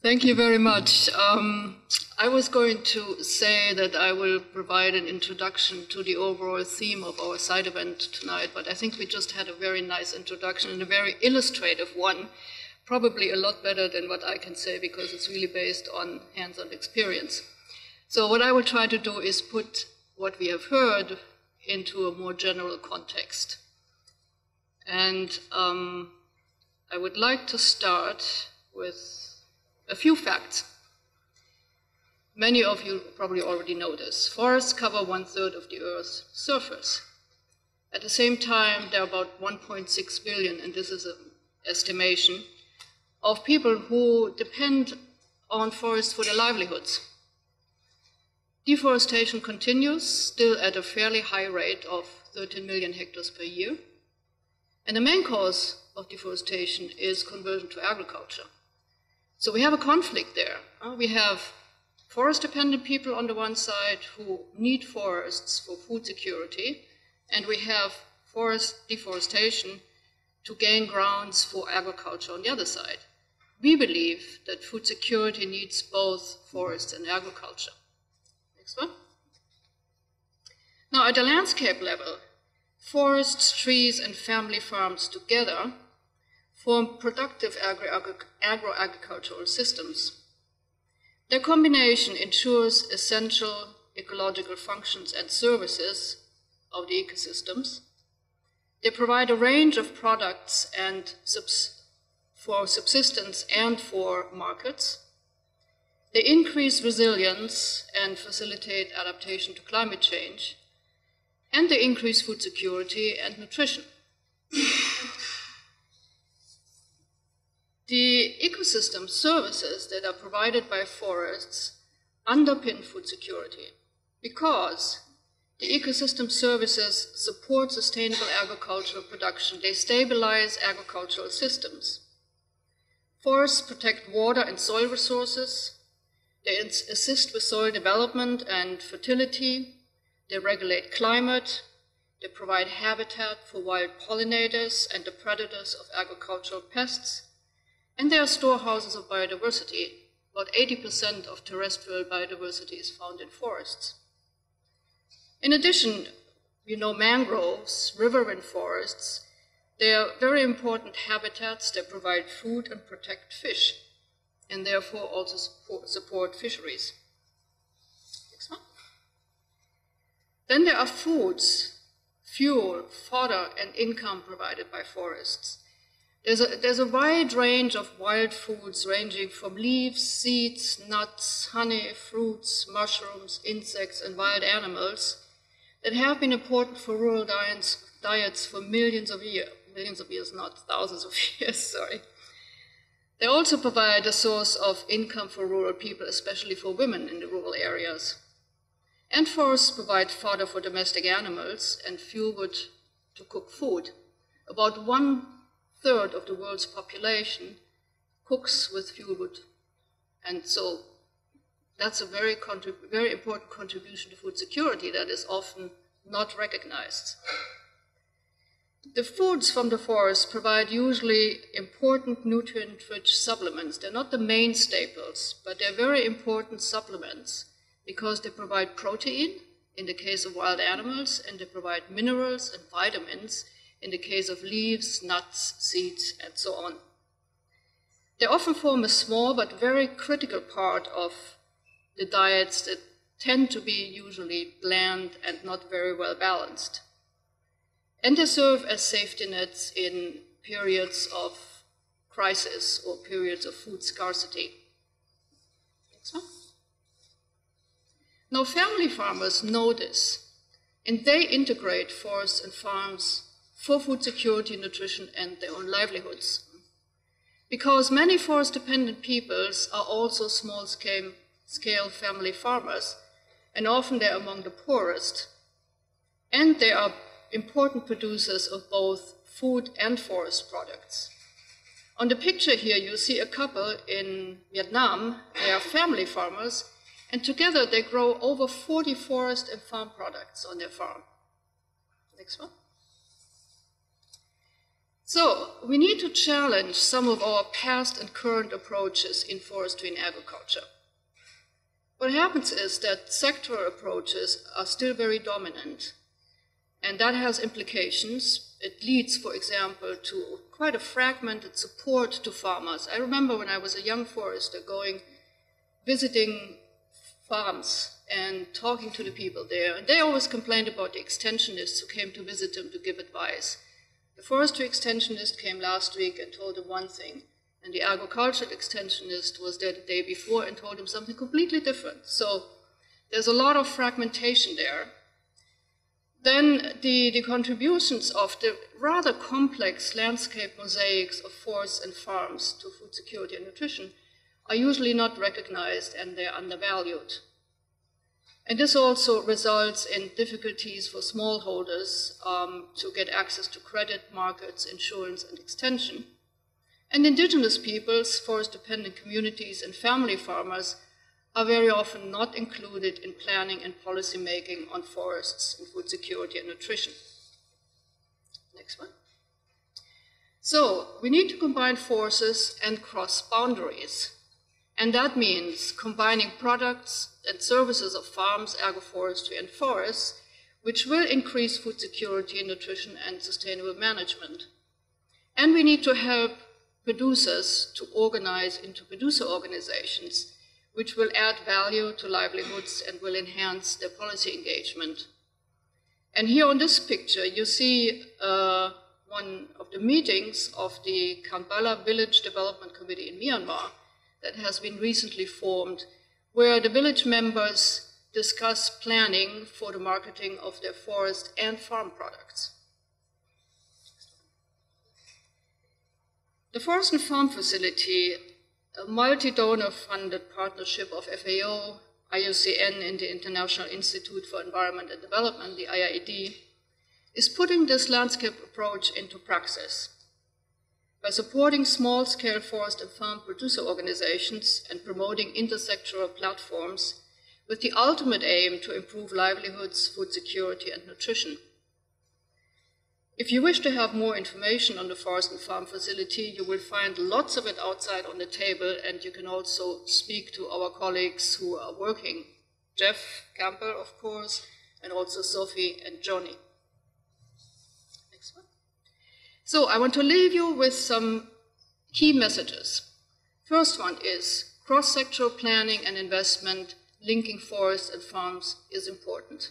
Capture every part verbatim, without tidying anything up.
Thank you very much. Um, I was going to say that I will provide an introduction to the overall theme of our side event tonight, but I think we just had a very nice introduction and a very illustrative one, probably a lot better than what I can say because it's really based on hands-on experience. So what I will try to do is put what we have heard into a more general context. And um, I would like to start with a few facts. Many of you probably already know this. Forests cover one-third of the Earth's surface. At the same time, there are about one point six billion, and this is an estimation, of people who depend on forests for their livelihoods. Deforestation continues, still at a fairly high rate of thirteen million hectares per year. And the main cause of deforestation is conversion to agriculture. So we have a conflict there. Uh, we have forest-dependent people on the one side who need forests for food security, and we have forest deforestation to gain grounds for agriculture on the other side. We believe that food security needs both forests and agriculture. Next one. Now, at a landscape level, forests, trees, and family farms together form productive agro-agricultural systems. Their combination ensures essential ecological functions and services of the ecosystems. They provide a range of products and subs for subsistence and for markets. They increase resilience and facilitate adaptation to climate change. And they increase food security and nutrition. The ecosystem services that are provided by forests underpin food security because the ecosystem services support sustainable agricultural production. They stabilize agricultural systems. Forests protect water and soil resources. They assist with soil development and fertility. They regulate climate. They provide habitat for wild pollinators and the predators of agricultural pests. And they are storehouses of biodiversity. About eighty percent of terrestrial biodiversity is found in forests. In addition, you know mangroves, riverine forests, they are very important habitats that provide food and protect fish, and therefore also support fisheries. Next one. Then there are foods, fuel, fodder, and income provided by forests. There's a, there's a wide range of wild foods ranging from leaves, seeds, nuts, honey, fruits, mushrooms, insects, and wild animals that have been important for rural diets, diets for millions of years. Millions of years, not thousands of years, sorry. They also provide a source of income for rural people, especially for women in the rural areas. And forests provide fodder for domestic animals and fuel wood to cook food. About one third of the world's population cooks with fuel wood. And so that's a very, very important contribution to food security that is often not recognized. The foods from the forest provide usually important nutrient-rich supplements. They're not the main staples, but they're very important supplements because they provide protein in the case of wild animals, and they provide minerals and vitamins in the case of leaves, nuts, seeds, and so on. They often form a small but very critical part of the diets that tend to be usually bland and not very well balanced. And they serve as safety nets in periods of crisis or periods of food scarcity. Next one. Now, family farmers know this, and they integrate forests and farms for food security, nutrition, and their own livelihoods. Because many forest-dependent peoples are also small-scale family farmers, and often they're among the poorest. And they are important producers of both food and forest products. On the picture here, you see a couple in Vietnam. They are family farmers, and together they grow over forty forest and farm products on their farm. Next one. So we need to challenge some of our past and current approaches in forestry and agriculture. What happens is that sectoral approaches are still very dominant, and that has implications. It leads, for example, to quite a fragmented support to farmers. I remember when I was a young forester going, visiting farms and talking to the people there, and they always complained about the extensionists who came to visit them to give advice. The forestry extensionist came last week and told them one thing, and the agricultural extensionist was there the day before and told them something completely different. So there's a lot of fragmentation there. Then the, the contributions of the rather complex landscape mosaics of forests and farms to food security and nutrition are usually not recognized, and they're undervalued. And this also results in difficulties for smallholders um, to get access to credit, markets, insurance, and extension. And indigenous peoples, forest-dependent communities, and family farmers are very often not included in planning and policymaking on forests and food security and nutrition. Next one. So we need to combine forces and cross boundaries. And that means combining products and services of farms, agroforestry, and forests, which will increase food security, nutrition, and sustainable management. And we need to help producers to organize into producer organizations, which will add value to livelihoods and will enhance their policy engagement. And here on this picture, you see uh, one of the meetings of the Kampala Village Development Committee in Myanmar that has been recently formed, where the village members discuss planning for the marketing of their forest and farm products. The Forest and Farm Facility, a multi-donor funded partnership of F A O, I U C N, and the International Institute for Environment and Development, the I I E D, is putting this landscape approach into praxis. By supporting small-scale forest and farm producer organizations and promoting intersectoral platforms with the ultimate aim to improve livelihoods, food security, and nutrition. If you wish to have more information on the Forest and Farm Facility, you will find lots of it outside on the table, and you can also speak to our colleagues who are working. Jeff Campbell, of course, and also Sophie and Johnny. Next one. So I want to leave you with some key messages. First one is cross-sectoral planning and investment linking forests and farms is important.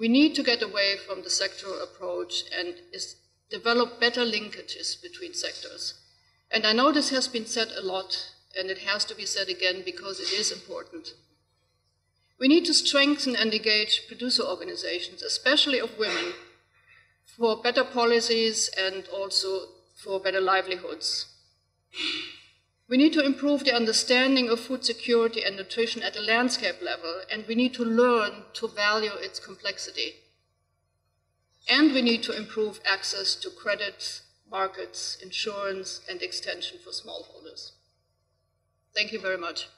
We need to get away from the sectoral approach and is develop better linkages between sectors. And I know this has been said a lot, and it has to be said again because it is important. We need to strengthen and engage producer organizations, especially of women, for better policies and also for better livelihoods. We need to improve the understanding of food security and nutrition at a landscape level, and we need to learn to value its complexity. And we need to improve access to credit, markets, insurance, and extension for smallholders. Thank you very much.